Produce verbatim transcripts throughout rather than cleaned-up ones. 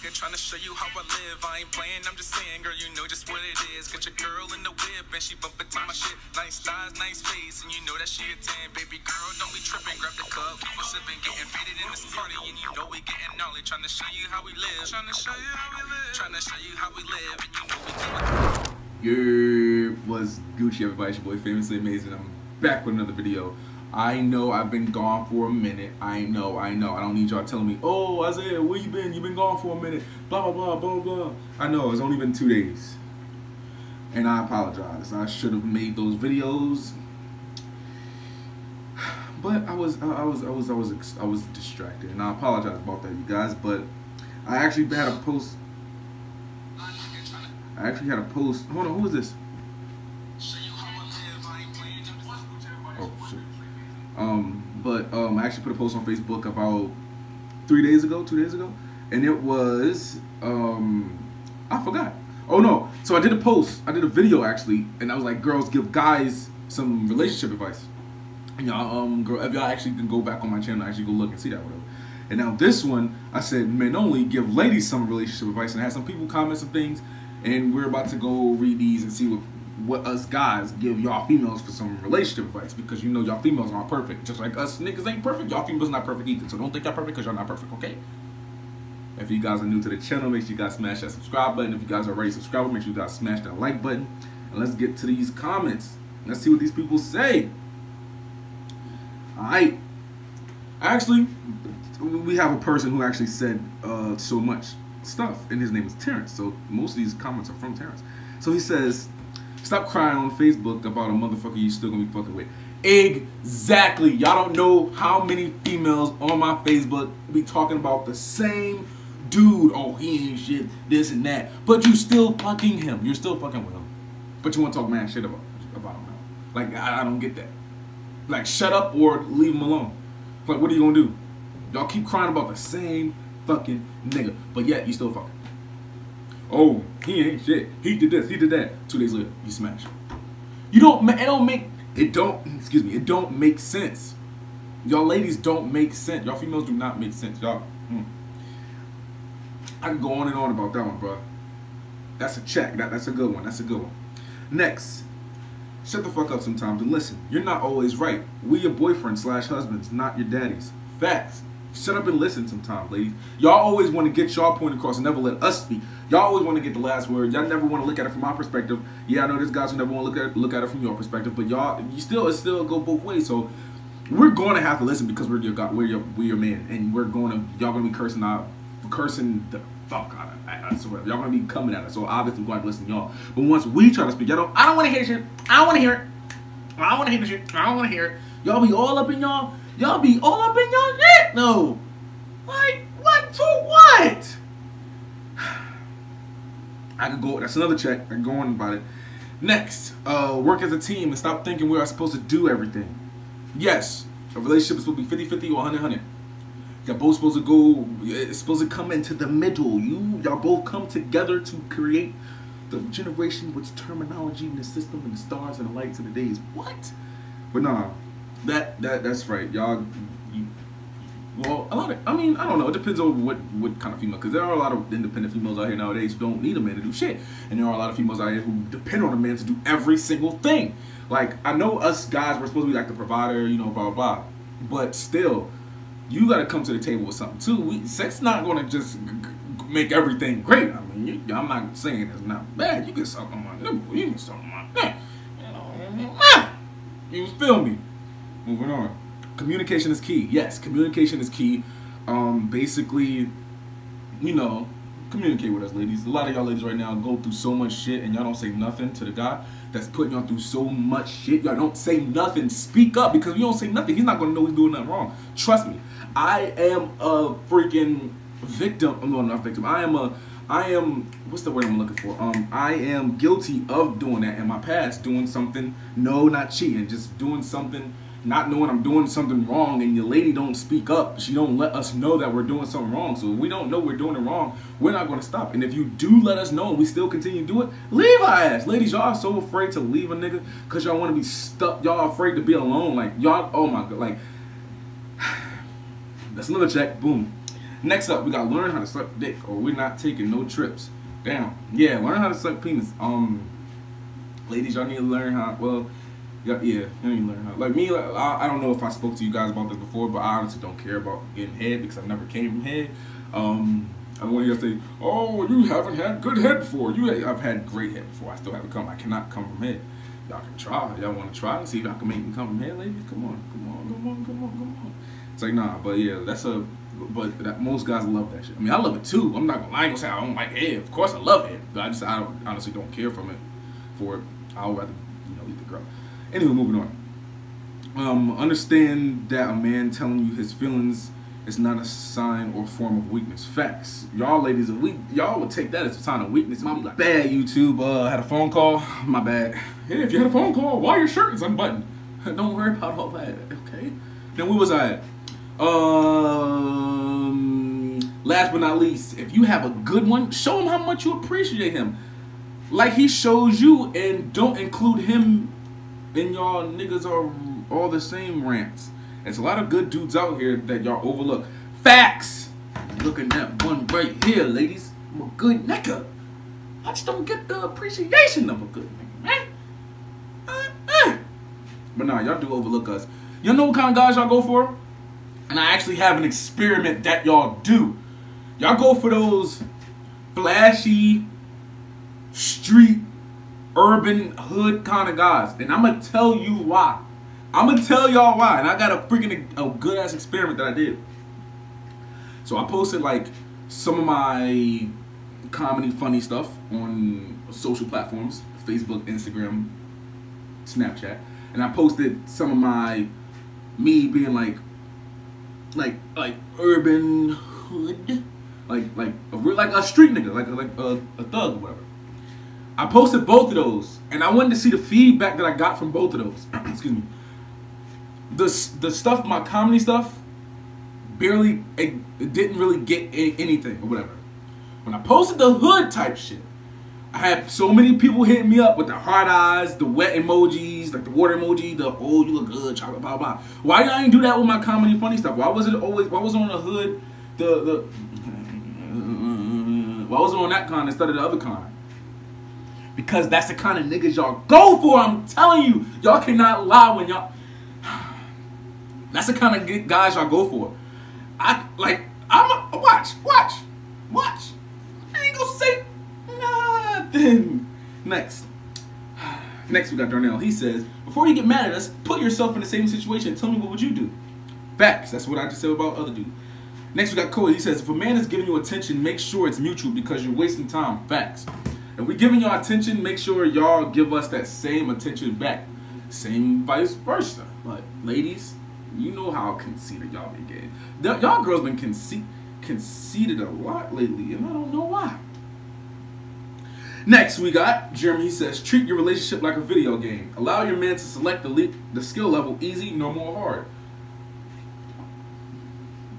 nigga trying to show you how I live. I ain't playing, I'm just saying, girl, you know just what it is. Got your girl in the whip and she bumpin' to my shit. Nice thighs, nice face, and you know that she a ten. Baby girl, don't be trippin', grab the cup, keep on sippin', gettin' faded in this party. And you know we gettin' knowledge, trying to show you how we live. Trying to show you how we live. Trying to show you how we live, and you know we do it. Yer, what's Gucci everybody, it's your boy Famously Amazing. I'm back with another video. I know I've been gone for a minute. I know, I know. I don't need y'all telling me, oh, Isaiah, where you been? You've been gone for a minute. Blah, blah, blah, blah, blah. I know, it's only been two days. And I apologize. I should have made those videos. But I was, I was, I was, I was, I was distracted. And I apologize about that, you guys. But I actually had a post. I actually had a post. Hold on, who is this? Oh, shit. Um, but um, I actually put a post on Facebook about three days ago, two days ago, and it was um, I forgot. Oh no! So I did a post. I did a video actually, and I was like, "Girls, give guys some relationship advice." And y'all, um, girl, if y'all actually can go back on my channel, actually go look and see that whatever. And now this one, I said, "Men only, give ladies some relationship advice," and I had some people comment some things. And we're about to go read these and see what, what us guys give y'all females for some relationship advice. Because you know y'all females aren't perfect. Just like us niggas ain't perfect, y'all females not perfect either. So don't think y'all perfect because y'all not perfect, okay? If you guys are new to the channel, make sure you guys smash that subscribe button. If you guys are already subscribed, make sure you guys smash that like button. And let's get to these comments. Let's see what these people say. Alright. Actually, we have a person who actually said uh, so much stuff, and his name is Terrence, so most of these comments are from Terrence. So he says, stop crying on Facebook about a motherfucker you still gonna be fucking with. Exactly. Y'all don't know how many females on my Facebook be talking about the same dude. Oh, he ain't shit, this and that, but you still fucking him, you're still fucking with him, but you want to talk mad shit about about him now. Like, I, I don't get that. Like, shut up or leave him alone. Like, what are you gonna do? Y'all keep crying about the same fucking nigga, but yet you still fucking. Oh, he ain't shit. He did this. He did that. Two days later, you smash. You don't. It don't make. It don't. Excuse me. It don't make sense. Y'all ladies don't make sense. Y'all females do not make sense. Y'all. Mm. I can go on and on about that one, bro. That's a check. That that's a good one. That's a good one. Next, shut the fuck up sometimes and listen. You're not always right. We your boyfriend slash husbands, not your daddies. Facts. Shut up and listen sometime, ladies. Y'all always want to get y'all point across and never let us speak. Y'all always want to get the last word. Y'all never want to look at it from my perspective. Yeah, I know there's guys who never want to look at it, look at it from your perspective, but y'all, you still, it still go both ways. So we're going to have to listen because we're your God, we're your, we're your man, and we're going to, y'all going to be cursing out, cursing the fuck out of us. Y'all going to be coming at us. So obviously we're going to listen to y'all. But once we try to speak, y'all don't. I don't want to hear shit. I don't want to hear it. I don't want to hear this shit. I don't want to hear it. Y'all be all up in y'all. Y'all be all up in y'all neck, though. Like, what for what? I could go, that's another check. I could go on about it. Next, uh, work as a team and stop thinking we are supposed to do everything. Yes, a relationship is supposed to be fifty fifty or one hundred one hundred. Y'all both supposed to go, it's supposed to come into the middle. You, y'all both come together to create the generation with terminology and the system and the stars and the lights and the days. What? But nah. That that that's right, y'all. Well, a lot of I mean I don't know. It depends on what what kind of female. Because there are a lot of independent females out here nowadays who don't need a man to do shit, and there are a lot of females out here who depend on a man to do every single thing. Like, I know us guys, we're supposed to be like the provider, you know, blah blah. But still, you gotta come to the table with something too. We, sex not gonna just make everything great. I mean, you, I'm not saying it's not bad. You can suck on my nipple. You can suck on my neck. You feel me? Moving on. Communication is key. Yes, communication is key. Um, basically, you know, communicate with us, ladies. A lot of y'all ladies right now go through so much shit and y'all don't say nothing to the guy that's putting y'all through so much shit. Y'all don't say nothing. Speak up, because if you don't say nothing, he's not going to know he's doing nothing wrong. Trust me. I am a freaking victim. No, not victim. I am a, I am, what's the word I'm looking for? Um, I am guilty of doing that in my past. Doing something, no, not cheating. Just doing something, not knowing I'm doing something wrong, and your lady don't speak up. She don't let us know that we're doing something wrong. So if we don't know we're doing it wrong, we're not going to stop. And if you do let us know and we still continue to do it, leave our ass. Ladies, y'all are so afraid to leave a nigga because y'all want to be stuck. Y'all afraid to be alone. Like, y'all, oh my God. Like, that's another check. Boom. Next up, we got learn how to suck dick or we're not taking no trips. Damn. Yeah, learn how to suck penis. Um, ladies, y'all need to learn how, well, yeah, yeah, y'all need to learn how. Like me, like, I, I don't know if I spoke to you guys about this before, but I honestly don't care about getting head because I never came from head. Um, I want you to say, oh, you haven't had good head before. You, I've had great head before. I still haven't come. I cannot come from head. Y'all can try. Y'all want to try and see if y'all can make me come from head, ladies? Come on, come on, come on, come on, come on. It's like, nah, but yeah, that's a, but that, most guys love that shit. I mean, I love it too. I'm not gonna lie, I'm gonna say I don't like head. Of course I love head, but I just, I don't, honestly don't care from it, for it. I would rather, you know, eat the girl. Anyway, moving on. Um, understand that a man telling you his feelings is not a sign or form of weakness. Facts. Y'all ladies, y'all would take that as a sign of weakness. My bad, YouTube. Uh, I had a phone call. My bad. Hey, if you had a phone call, why your shirt is unbuttoned? Don't worry about all that, okay? Then where was I at? Um, last but not least, if you have a good one, show him how much you appreciate him. Like he shows you, and don't include him in y'all niggas are all the same rants. There's a lot of good dudes out here that y'all overlook. Facts! Look at that one right here, ladies. I'm a good nigga. I just don't get the appreciation of a good nigga, man. Uh, uh. But nah, y'all do overlook us. You know what kind of guys y'all go for? And I actually have an experiment that y'all do. Y'all go for those flashy, street, urban, hood kind of guys. And I'm going to tell you why. I'm going to tell y'all why. And I got a freaking a good-ass experiment that I did. So I posted, like, some of my comedy, funny stuff on social platforms. Facebook, Instagram, Snapchat. And I posted some of my, me being, like, like, like, urban hood. Like, like, a, like a street nigga. Like, like a, a thug or whatever. I posted both of those, and I wanted to see the feedback that I got from both of those. Excuse me. The the stuff, my comedy stuff, barely it, it didn't really get a, anything or whatever. When I posted the hood type shit, I had so many people hitting me up with the hard eyes, the wet emojis, like the water emoji, the oh you look good, chocolate, blah blah. Why did I ain't do that with my comedy funny stuff? Why was it always? Why was it on the hood? The the why was it on that con instead of the other con? Because that's the kind of niggas y'all go for, I'm telling you. Y'all cannot lie when y'all... That's the kind of guys y'all go for. I, like, I'm a... Watch, watch, watch. I ain't gonna say nothing. Next. Next, we got Darnell. He says, before you get mad at us, put yourself in the same situation. Tell me what would you do? Facts. That's what I just said about other dudes. Next, we got Cody. He says, if a man is giving you attention, make sure it's mutual because you're wasting time. Facts. If we're giving y'all attention, make sure y'all give us that same attention back. Same vice versa. But ladies, you know how conceited y'all been getting. Y'all girls been conce conceited a lot lately, and I don't know why. Next, we got Jeremy. He says, treat your relationship like a video game. Allow your man to select the, le the skill level easy, normal, or hard.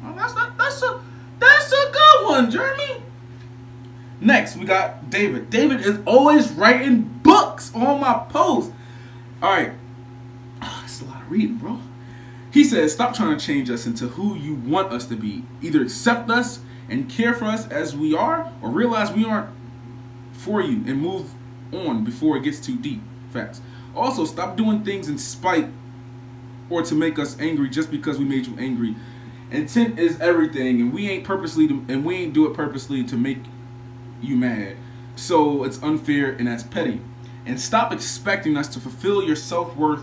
Well, that's, not, that's, a, that's a good one, Jeremy. Next, we got David. David is always writing books on my post. All right. Oh, that's a lot of reading, bro. He says, stop trying to change us into who you want us to be. Either accept us and care for us as we are, or realize we aren't for you and move on before it gets too deep. Facts. Also, stop doing things in spite or to make us angry just because we made you angry. Intent is everything, and we ain't purposely to, and we ain't do it purposely to make you mad, so it's unfair and that's petty. And stop expecting us to fulfill your self-worth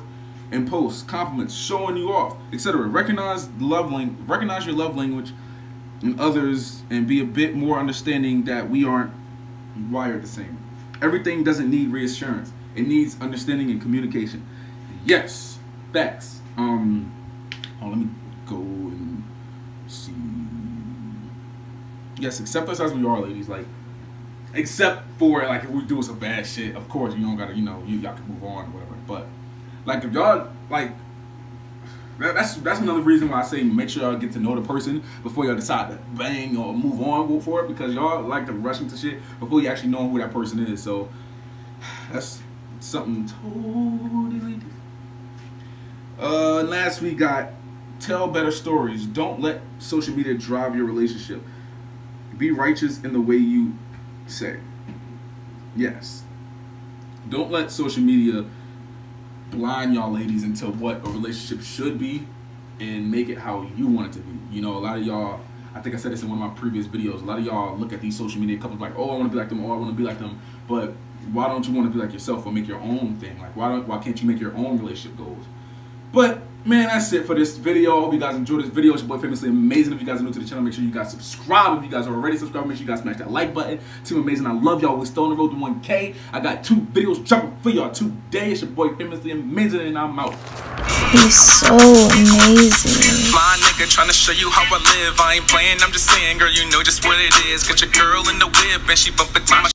in posts, compliments, showing you off, et cetera. Recognize love language, recognize your love language and others, and be a bit more understanding that we aren't wired the same. Everything doesn't need reassurance; it needs understanding and communication. Yes, facts. Um, oh, let me go and see. Yes, accept us as we are, ladies. Like. Except for, like, if we do some bad shit, of course, you don't gotta, you know, y'all can move on or whatever. But, like, if y'all, like, that, that's that's another reason why I say make sure y'all get to know the person before y'all decide to bang or move on for it. Because y'all like to rush into shit before you actually know who that person is. So, that's something totally different. Uh, last we got tell better stories. Don't let social media drive your relationship. Be righteous in the way you say. Yes. Don't let social media blind y'all ladies into what a relationship should be and make it how you want it to be. You know, a lot of y'all, I think I said this in one of my previous videos, a lot of y'all look at these social media couples like, oh, I want to be like them, oh, I want to be like them. But why don't you want to be like yourself or make your own thing? Like, why don't, why can't you make your own relationship goals? But, man, that's it for this video. I hope you guys enjoyed this video. It's your boy Famously Amazing. If you guys are new to the channel, make sure you guys subscribe. If you guys are already subscribed, make sure you guys smash that like button. Team Amazing, I love y'all. We're still on the road to one K. I got two videos jumping for y'all today. It's your boy Famously Amazing, and I'm out. He's so amazing. Fly nigga trying to show you how I live. I ain't playing, I'm just saying, girl, you know just what it is. Got your girl in the whip, and she bumpin' to my